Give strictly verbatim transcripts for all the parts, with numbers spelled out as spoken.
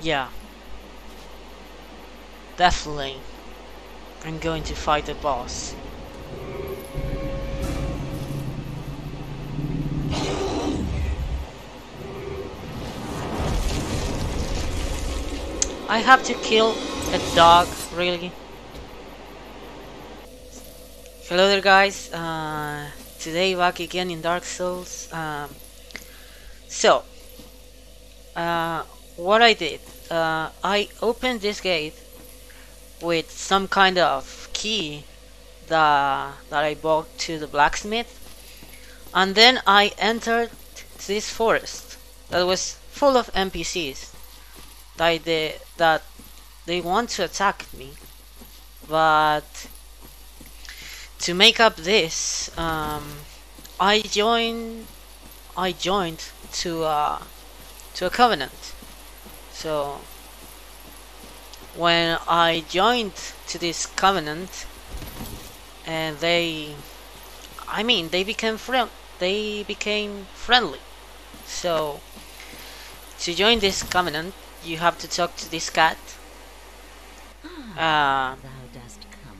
Yeah. Definitely. I'm going to fight the boss. I have to kill a dog, really? Hello there guys, uh, today back again in Dark Souls. Um, so, uh, what I did, uh, I opened this gate with some kind of key that, that I bought to the blacksmith, and then I entered this forest that was full of N P Cs. That they, that they want to attack me, but to make up this, um, I joined. I joined to uh, to a covenant. So when I joined to this covenant, and they, I mean, they became friend. They became friendly. So to join this covenant, you have to talk to this cat. Ah, uh, thou dost come.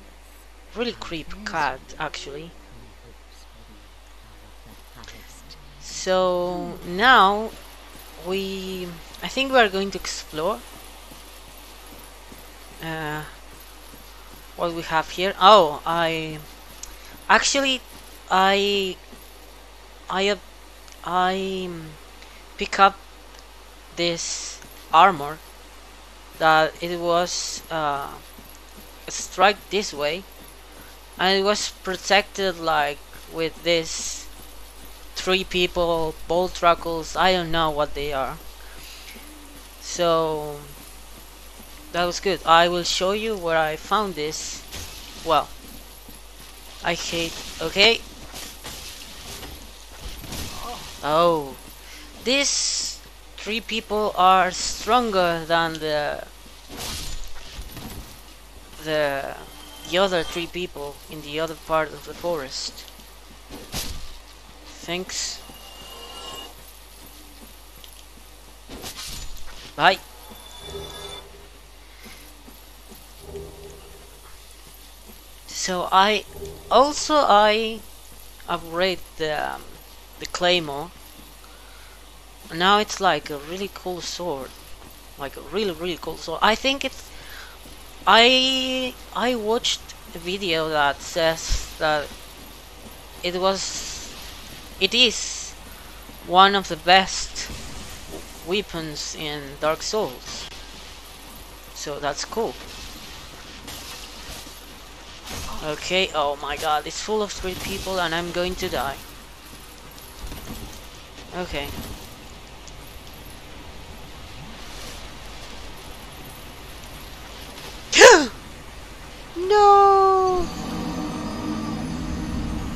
Really creep cat, actually. So now we, I think we are going to explore uh, what we have here. Oh, I actually I I I pick up this armor that it was uh, struck this way, and it was protected like with this three people Boltruckles. I don't know what they are, so that was good. I will show you where I found this. Well, I hate. Okay. Oh, this. Three people are stronger than the the the other three people in the other part of the forest. Thanks. Bye. So I also I upgrade the um, the Claymore. Now it's like a really cool sword, like a really really cool sword. I think it's. I I watched a video that says that it was, it is one of the best weapons in Dark Souls. So that's cool. Okay. Oh my God! It's full of three people, and I'm going to die. Okay. No.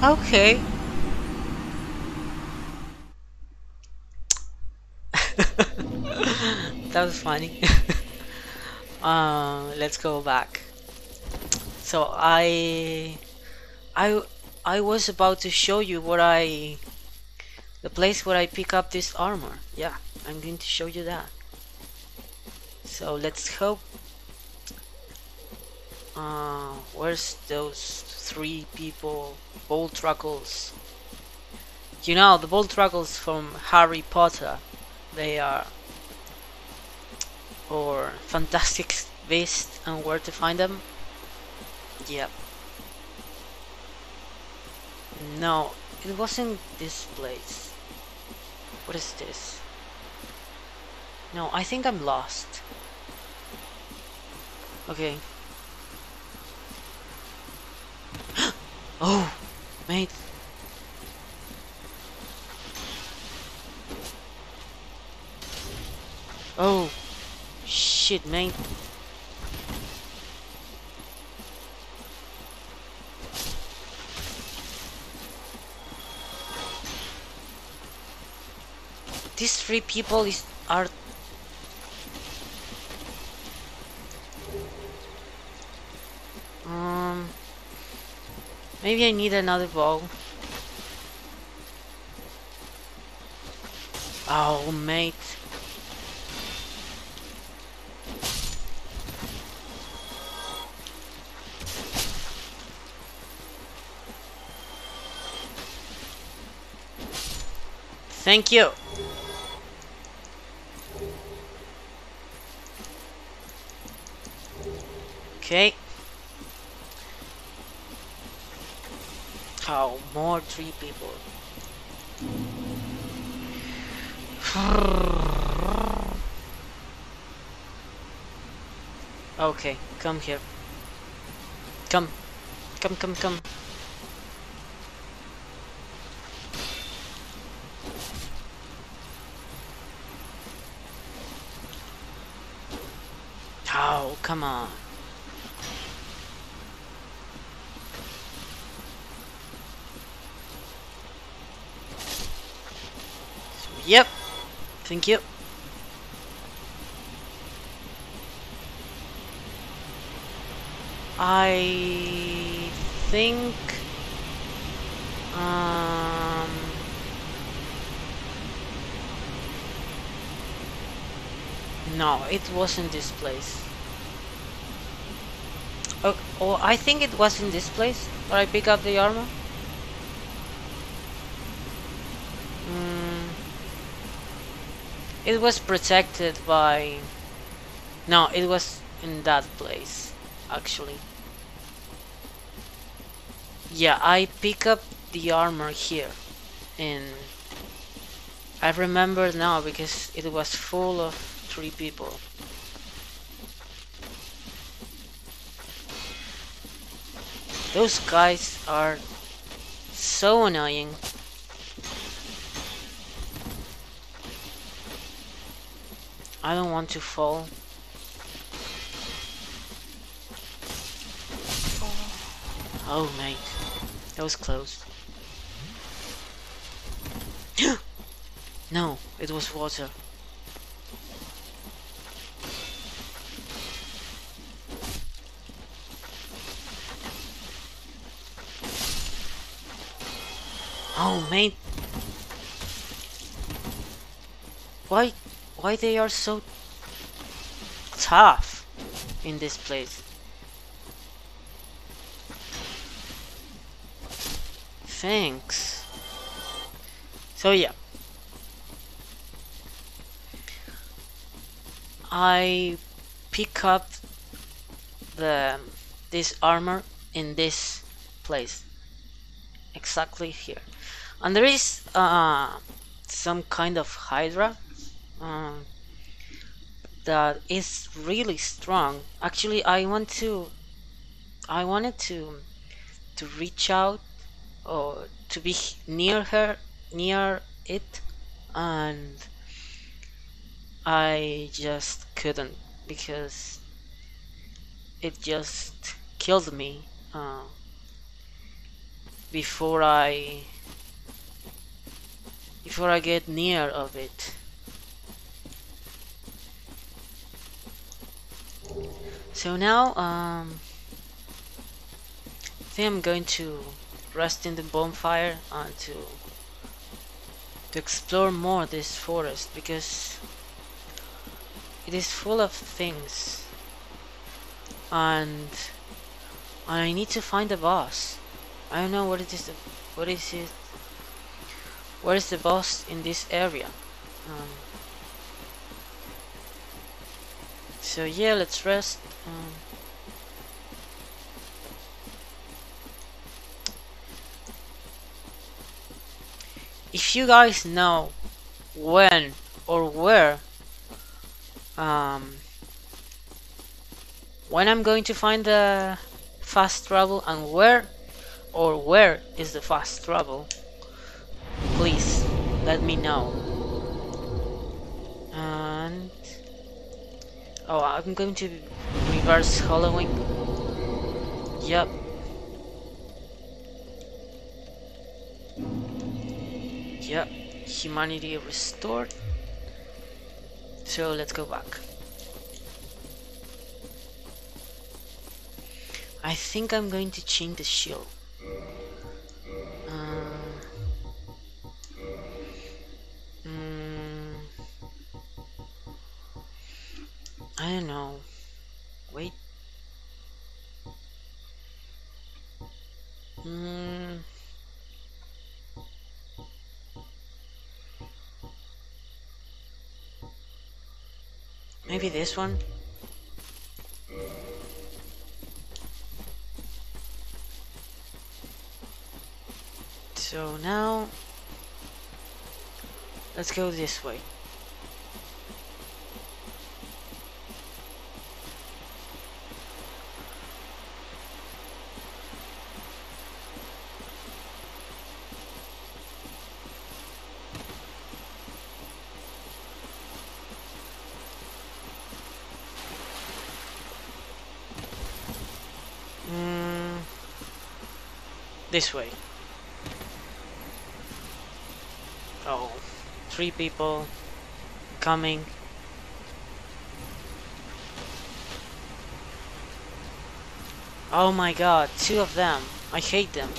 Okay. That was funny. um, let's go back. So I, I, I was about to show you what I, the place where I pick up this armor. Yeah, I'm going to show you that. So let's hope. Uh, where's those three people, Boltruckles? You know, the Boltruckles from Harry Potter. They are, or Fantastic Beasts and Where to Find Them. Yep. No, it wasn't this place. What is this? No, I think I'm lost. Okay. Oh, mate. Oh, shit, mate. These three people is are. Um. Maybe I need another bow. Oh, mate. Thank you. Okay. How more three people. Okay, come here. Come. Come, come, come. Oh, come on. Yep. Thank you. I think um no, it wasn't this place. Oh, oh, I think it was in this place where I pick up the armor. Mm. It was protected by... No, it was in that place, actually. Yeah, I pick up the armor here. And I remember now because it was full of three people. Those guys are so annoying. I don't want to fall. Oh, mate. That was close. No, it was water. Oh, mate. Why, why they are so tough in this place? Thanks. So yeah, I pick up the this armor in this place, exactly here. And there is uh, some kind of hydra uh, that is really strong. Actually, I want to, I wanted to, to reach out or to be near her, near it, and I just couldn't because it just killed me uh, before I. Before I get near of it. So now um, I think I'm going to rest in the bonfire and to to explore more this forest because it is full of things and I need to find a boss. I don't know what it is. What is it? Where is the boss in this area? Um, so yeah, let's rest. Um, if you guys know when or where um, when I'm going to find the fast travel and where or where is the fast travel, please let me know. And oh, I'm going to reverse hollowing. Yep. Yep. Humanity restored. So let's go back. I think I'm going to change the shield. I don't know. Wait. Mm. Maybe this one? So now, let's go this way. Mm, this way. Oh, three people coming. Oh my god, two of them. I hate them.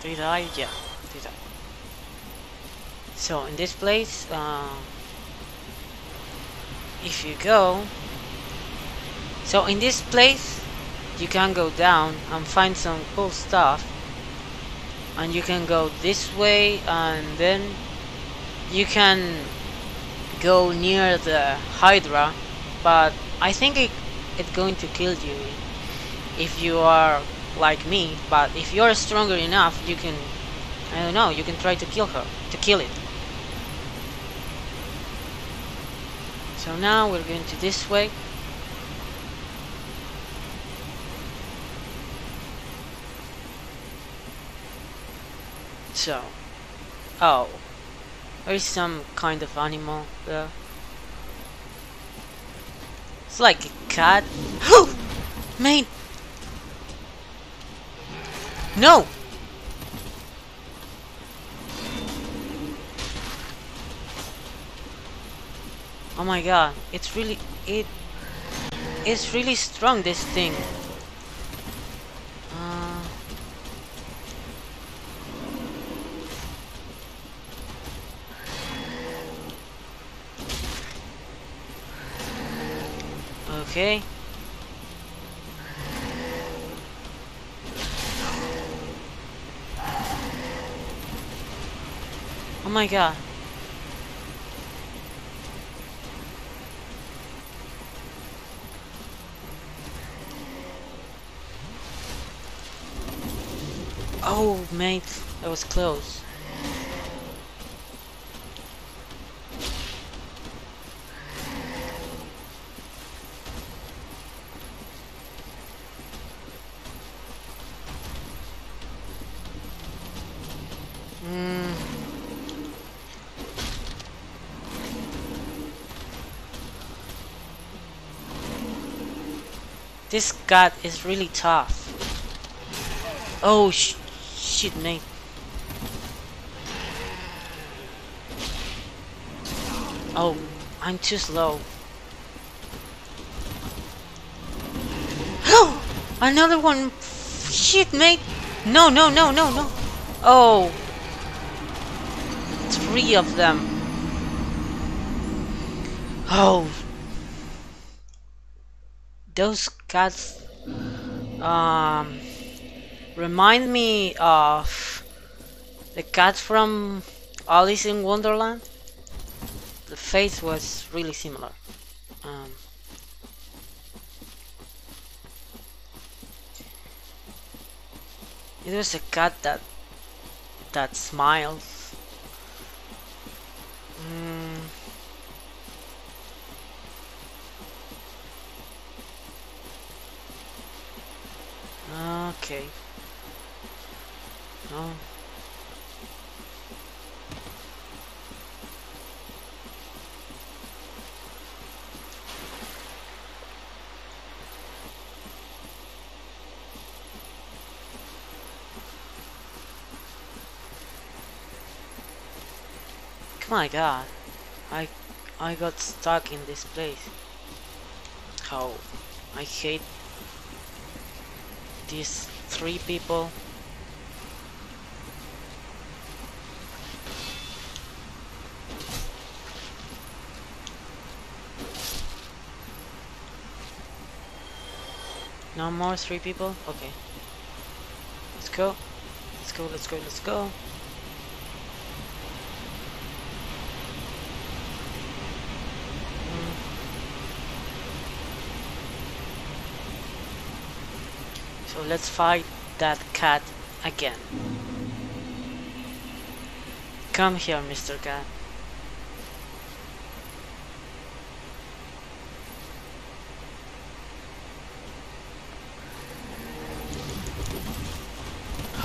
Did I? Yeah, did I? So in this place, uh, if you go, so in this place you can go down and find some cool stuff, and you can go this way, and then you can go near the Hydra, but I think it, it's going to kill you if you are like me. But if you're stronger enough, you can, I don't know, you can try to kill her, to kill it. So now we're going to this way. So, oh, there is some kind of animal there. It's like a cat. Oh, man! No! Oh my god, it's really it it's really strong, this thing. Uh, okay. Oh my god. Oh, mate, that was close. Mm. This cat is really tough. Oh, sh. Shit, mate. Oh, I'm too slow. Oh, another one. Shit, mate. No, no, no, no, no. Oh, three of them. Oh, those cats. Um. Remind me of the cat from Alice in Wonderland. The face was really similar. Um, it was a cat that that smiles. Mm. Okay. No. My God, I I got stuck in this place. How I hate these three people. No more three people? Okay. Let's go. Let's go, let's go, let's go. So let's fight that cat again. Come here, Mister Cat.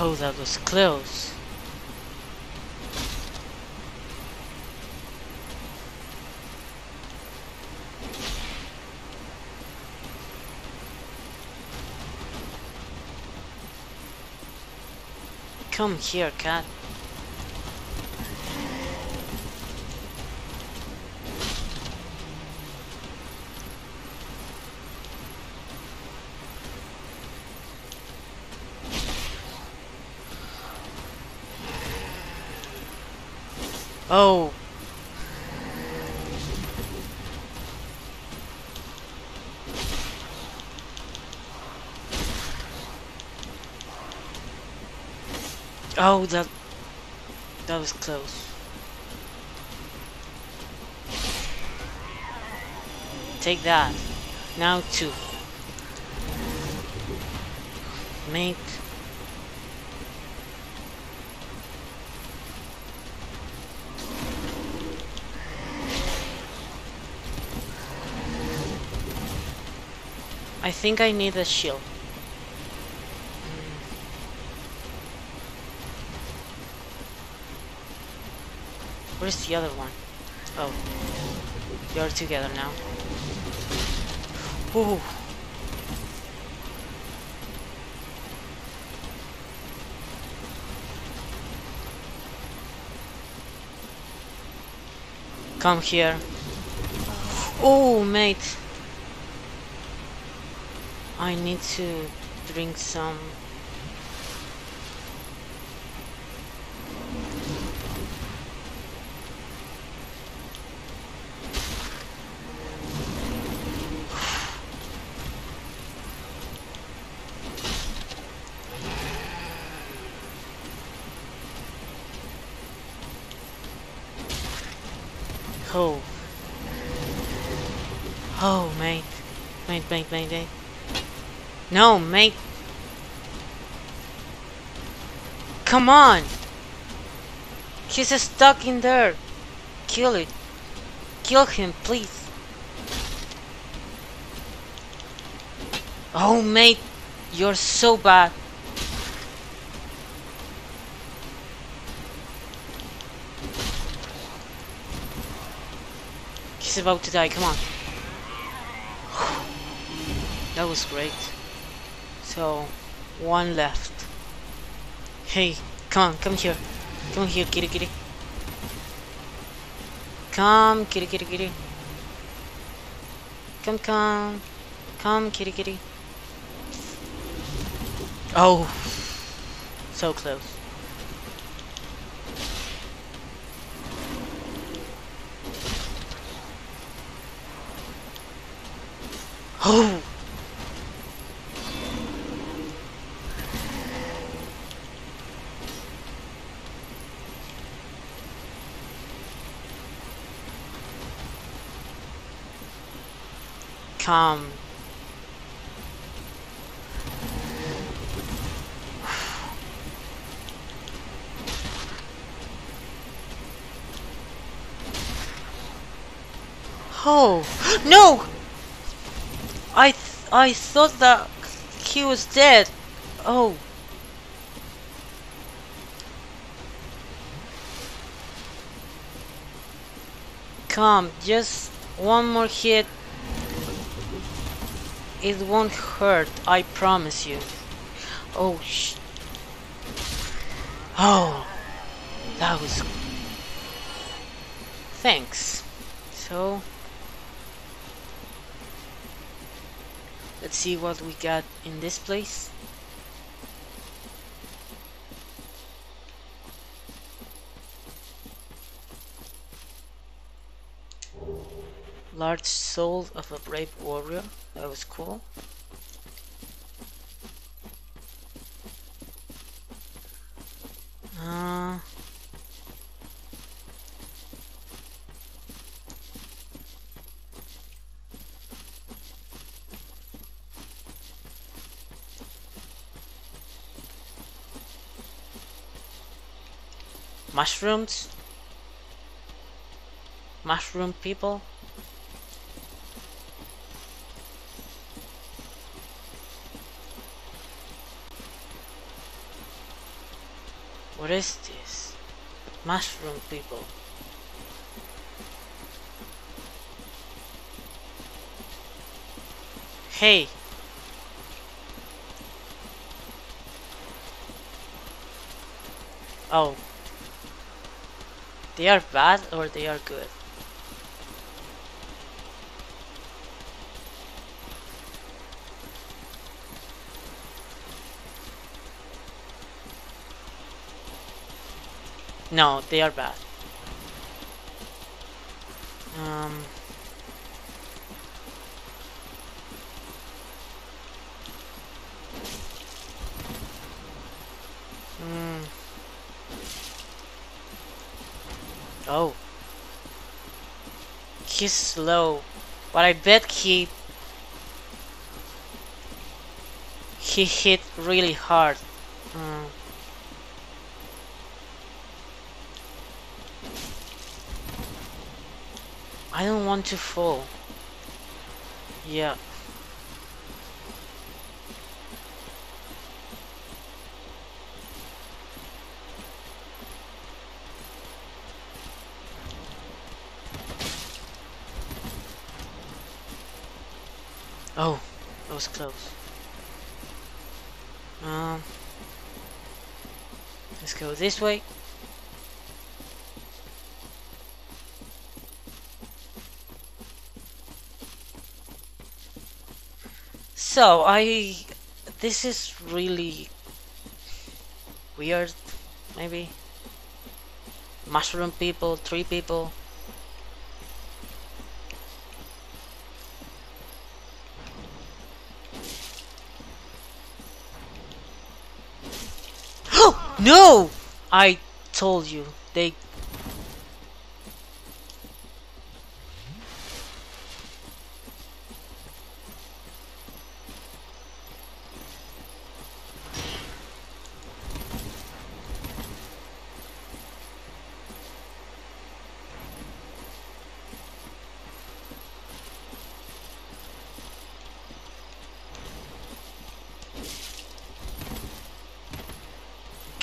Oh, that was close. Come here, cat. Oh. Oh, that that was close. Take that. Now two. Make I think I need a shield. Where's the other one? Oh, you're together now. Ooh. Come here. Oh, mate. I need to drink some. Oh. Oh, mate. Mate, mate, mate, mate. No, mate. Come on. He's stuck in there. Kill it. Kill him, please. Oh, mate. You're so bad. He's about to die, come on. That was great. So, one left. Hey, come on, come here. Come here, kitty kitty. Come, kitty kitty kitty. Come, come. Come, kitty kitty. Oh, so close. Oh! Come. Oh, no! I th I thought that he was dead. Oh. Come, just one more hit. It won't hurt, I promise you. Oh sh. Oh. That was. Thanks. So. Let's see what we got in this place. Large soul of a brave warrior. That was cool. Mushrooms? Mushroom people? What is this? Mushroom people. Hey! Oh. They are bad or they are good? No, they are bad. Um... Mm. Oh. He's slow. But I bet he... He hit really hard. Um, I don't want to fall. Yeah. Oh, that was close. Um, let's go this way. So I, this is really weird, maybe. Mushroom people, tree people. No! I told you, they...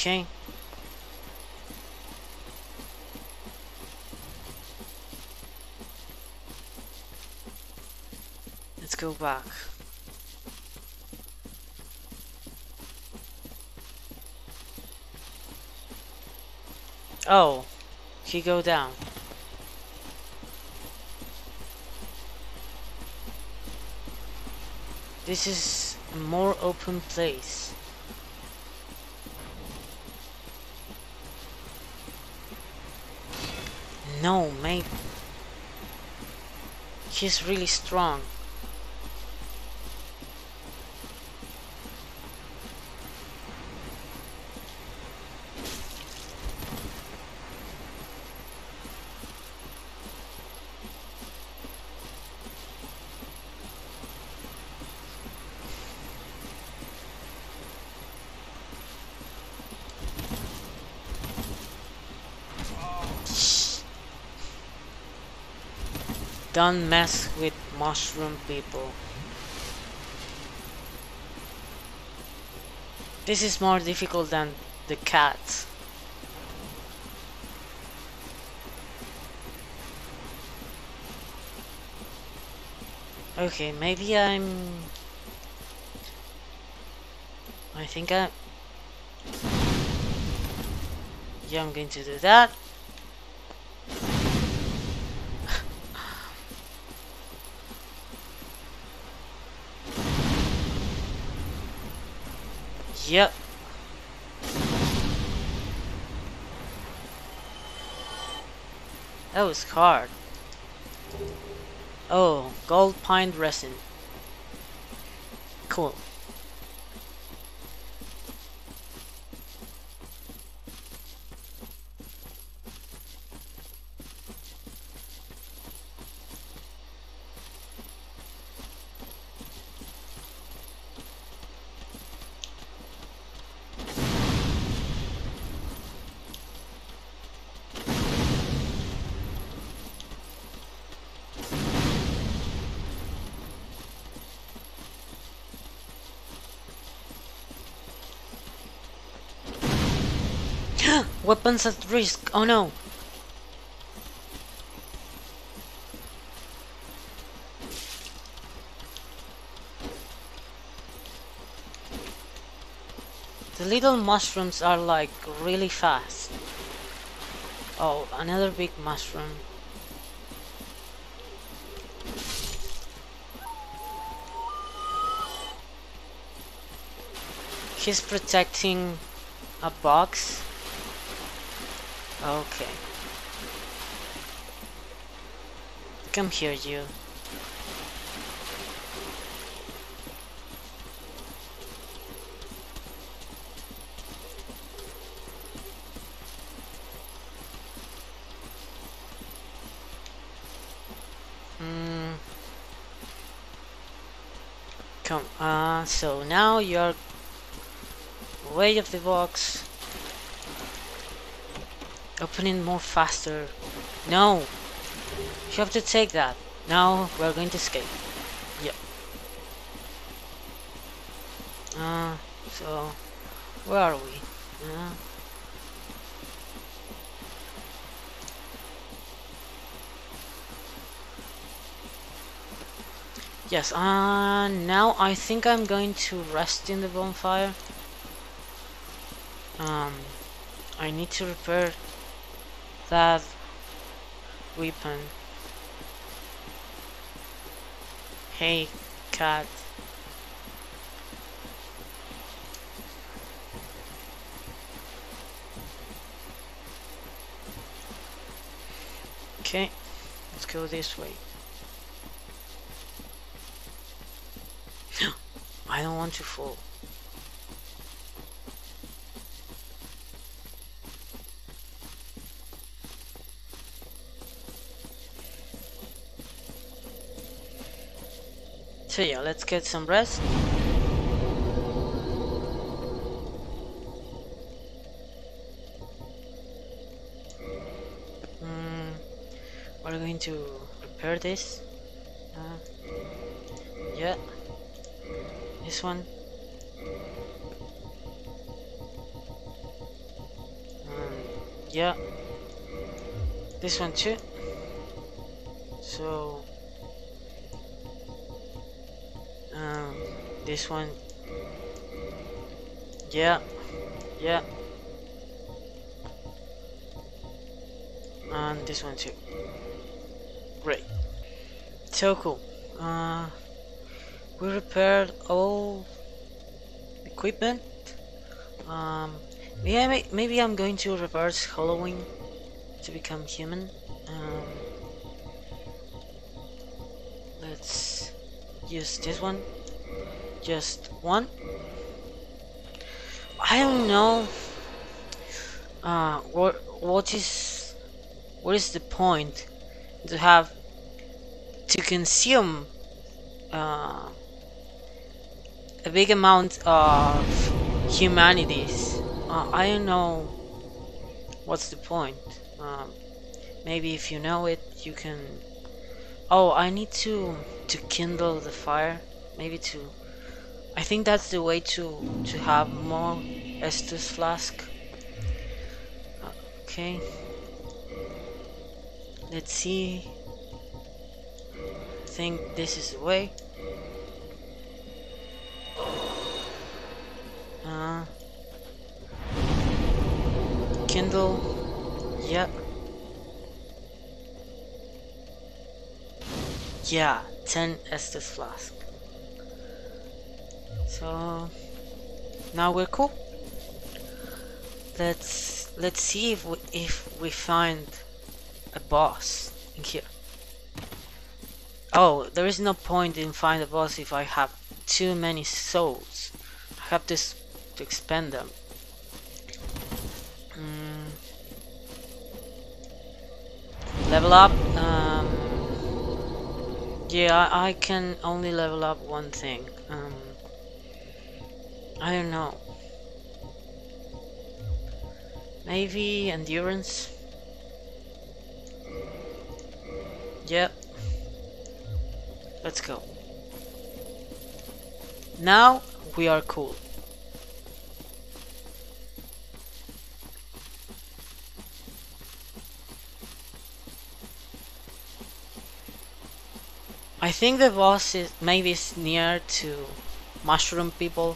Okay. Let's go back. Oh, he go down. This is a more open place. No, mate. He's really strong. Don't mess with mushroom people. This is more difficult than the cat. Okay, maybe I'm... I think I... Yeah, I'm going to do that. Yep. That was hard. Oh, gold pine resin. Cool. Weapons at risk. Oh no. The little mushrooms are like really fast. Oh, another big mushroom. He's protecting a box. Okay. Come here, you. Mm. Come on. Uh, so now you're way of the box. Open it more faster. No! You have to take that. Now we're going to escape. Yep. Uh, so, where are we? Uh, yes, uh, now I think I'm going to rest in the bonfire. Um, I need to repair that weapon. Hey, cat. Okay, let's go this way. I don't want to fall. So yeah, let's get some rest. Mm, we're going to repair this. Uh, yeah, this one. Mm, yeah, this one too. So. Um, this one, yeah, yeah, and this one too. Great, so cool. Uh, we repaired all equipment. Um, yeah, maybe I'm going to reverse hollowing to become human. Um, let's. Use this one. Just one. I don't know. Uh, what what is what is the point to have to consume uh, a big amount of humanities? Uh, I don't know. What's the point? Um, maybe if you know it, you can. Oh, I need to to kindle the fire. Maybe to. I think that's the way to to have more Estus flask. Okay. Let's see. I think this is the way. Uh, kindle. Yep. Yeah. Yeah, ten Estus flask. So now we're cool. Let's let's see if we, if we find a boss in here. Oh, there is no point in finding a boss if I have too many souls. I have to to expend them. Mm. Level up. Um, Yeah, I can only level up one thing. Um, I don't know. Maybe endurance. Yep. Let's go. Now we are cool. I think the boss is maybe is near to mushroom people.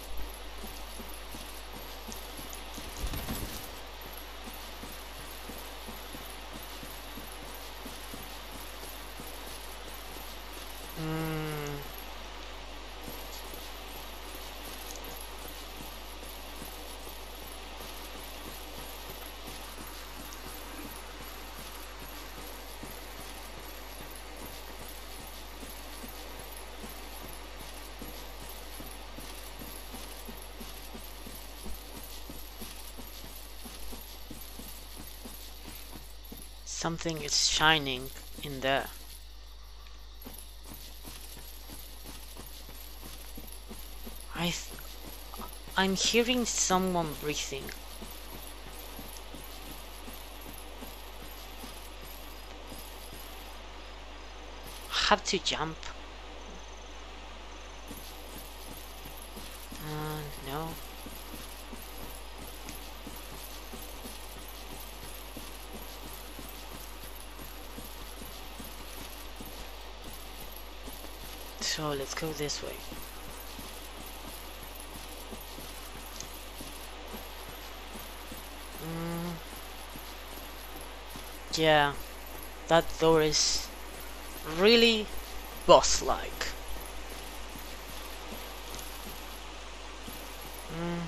Something is shining in there. I th I'm hearing someone breathing. I have to jump. Uh, no. So let's go this way. Mm. Yeah, that door is really boss-like. Mm.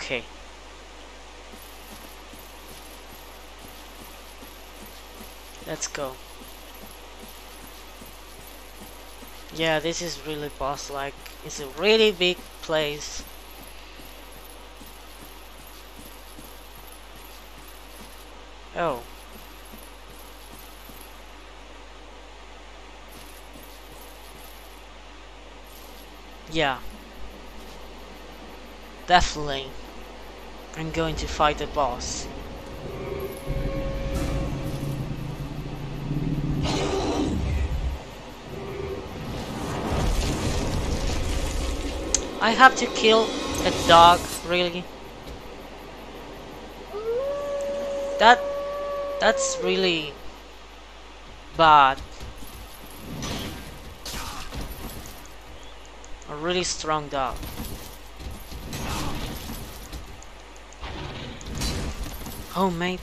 Okay. Let's go. Yeah, this is really boss-like. It's a really big place. Oh. Yeah. Definitely, I'm going to fight the boss. I have to kill a dog, really? That... that's really... bad. A really strong dog. Oh, mate.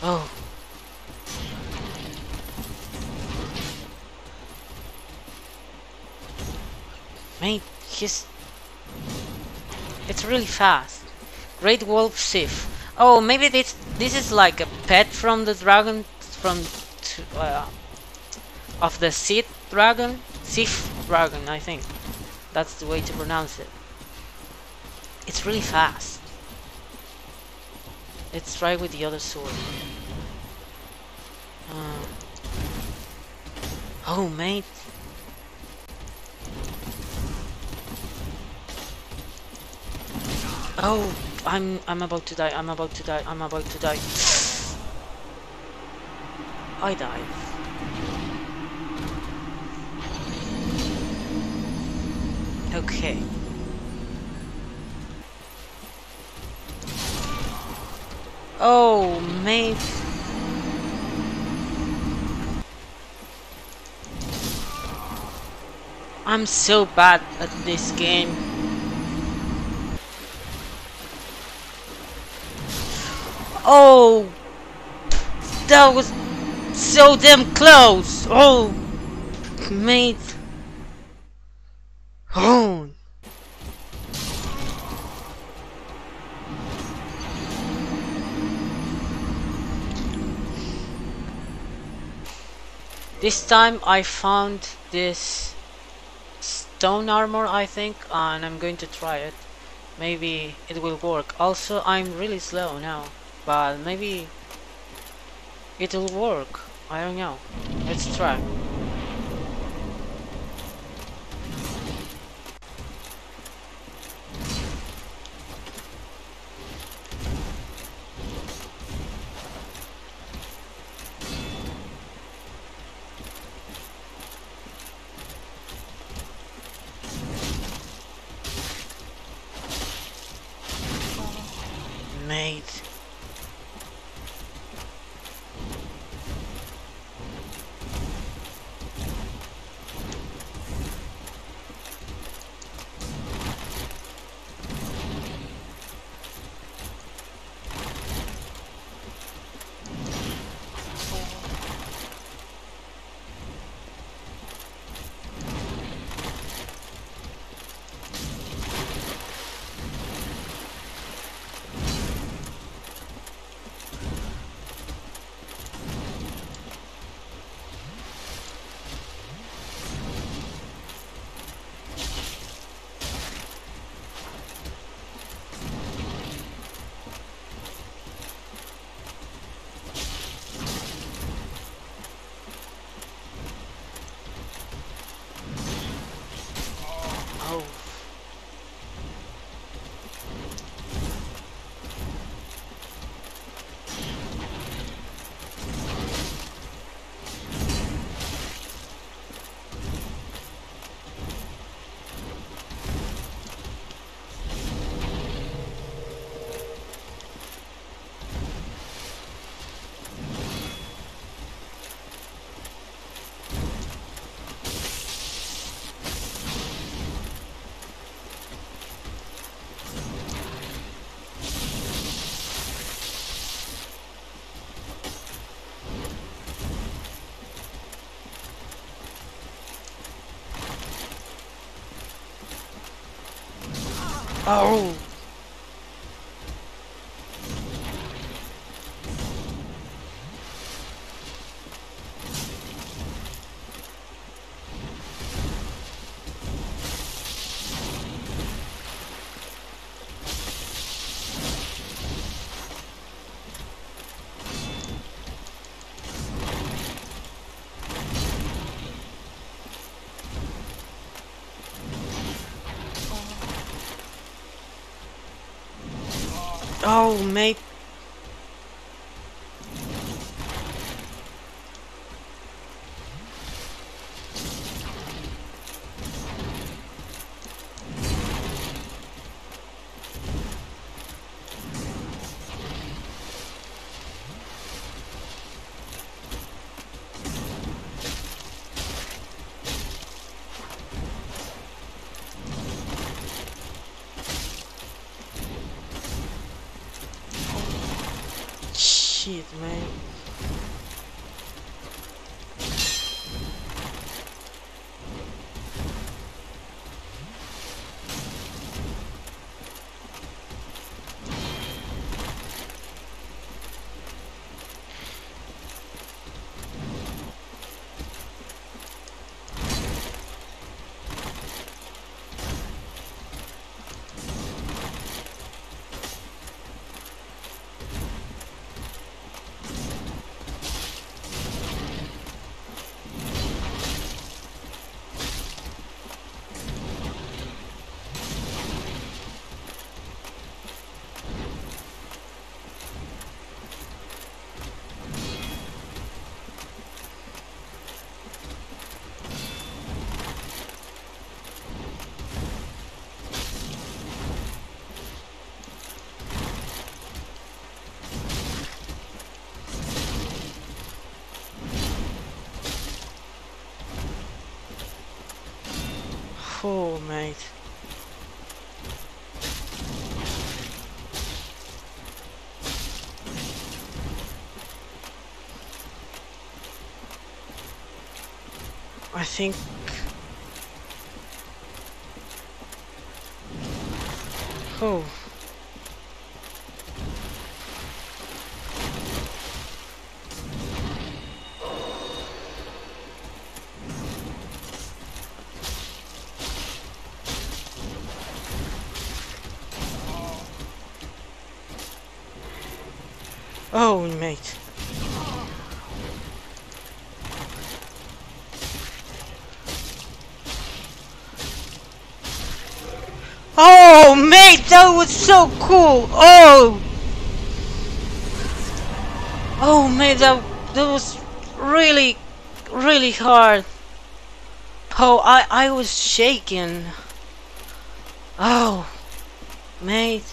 Oh. Mate, he's... it's really fast. Great Wolf Sif. Oh, maybe this this is like a pet from the dragon, from... T uh, of the Seath Dragon? Seath Dragon, I think. That's the way to pronounce it. It's really fast. Let's try with the other sword. Uh. Oh, mate. Oh, I'm I'm about to die. I'm about to die. I'm about to die. I died. Okay. Oh, mate. I'm so bad at this game. Oh, that was so damn close. Oh, mate. Oh. This time I found this stone armor, I think, and I'm going to try it. Maybe it will work. Also, I'm really slow now, but maybe it will work. I don't know. Let's try. Oh! Oh, mate. Shit, man. Oh, mate. I think... Oh. Oh, mate. Oh, mate, that was so cool. Oh. Oh, mate, that, that was really, really hard. Oh, I, I was shaking. Oh, mate.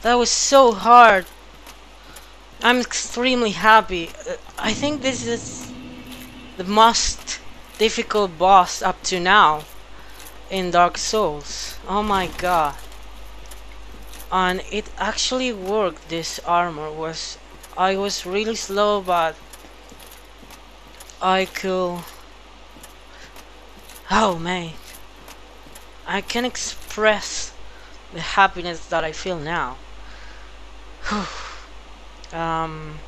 That was so hard. I'm extremely happy. Uh, I think this is the most difficult boss up to now in Dark Souls. Oh my god. And it actually worked. This armor was... I was really slow, but I could... Oh man. I can express the happiness that I feel now. Whew. Um,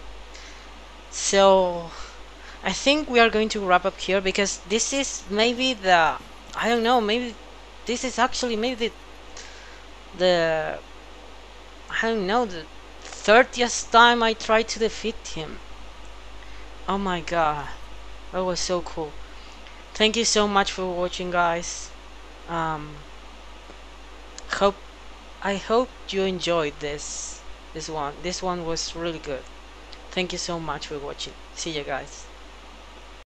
so I think we are going to wrap up here, because this is maybe the, I don't know, maybe this is actually maybe the, the I don't know, the thirtieth time I tried to defeat him. Oh my god, that was so cool. Thank you so much for watching, guys. Um, hope, I hope you enjoyed this. This one, this one was really good. Thank you so much for watching. See you guys.